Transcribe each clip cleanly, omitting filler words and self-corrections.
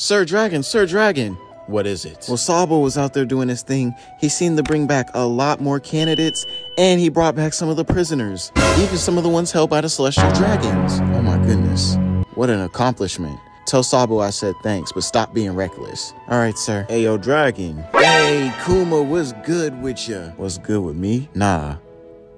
Sir Dragon, Sir Dragon. What is it? Well, Sabo was out there doing his thing. He seemed to bring back a lot more candidates, and he brought back some of the prisoners, even some of the ones held by the Celestial Dragons. Oh my goodness, what an accomplishment. Tell Sabo I said thanks, but stop being reckless. All right, sir. Hey, yo, Dragon. Hey, Kuma, what's good with ya? What's good with me? Nah,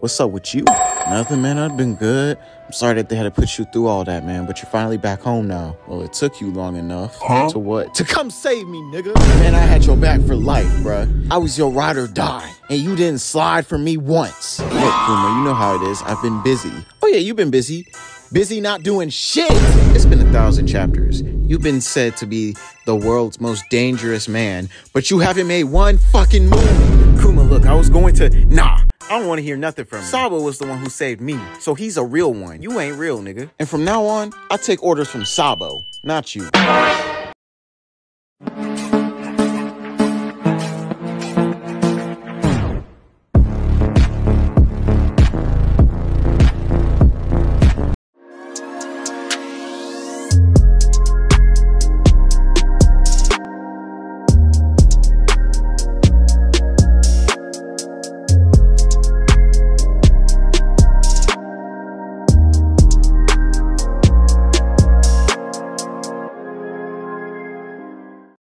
what's up with you? Nothing, man, I've been good. I'm sorry that they had to put you through all that, man, but you're finally back home now. Well, it took you long enough. Huh? To what? To come save me, nigga. Man, I had your back for life, bruh. I was your ride or die, and you didn't slide for me once. Look, Kuma, you know how it is. I've been busy. Oh, yeah, you've been busy. Busy not doing shit. It's been 1,000 chapters. You've been said to be the world's most dangerous man, but you haven't made one fucking move. Kuma, look, I was going to... Nah. I don't want to hear nothing from you. Sabo was the one who saved me, so he's a real one. You ain't real, nigga. And from now on, I take orders from Sabo, not you.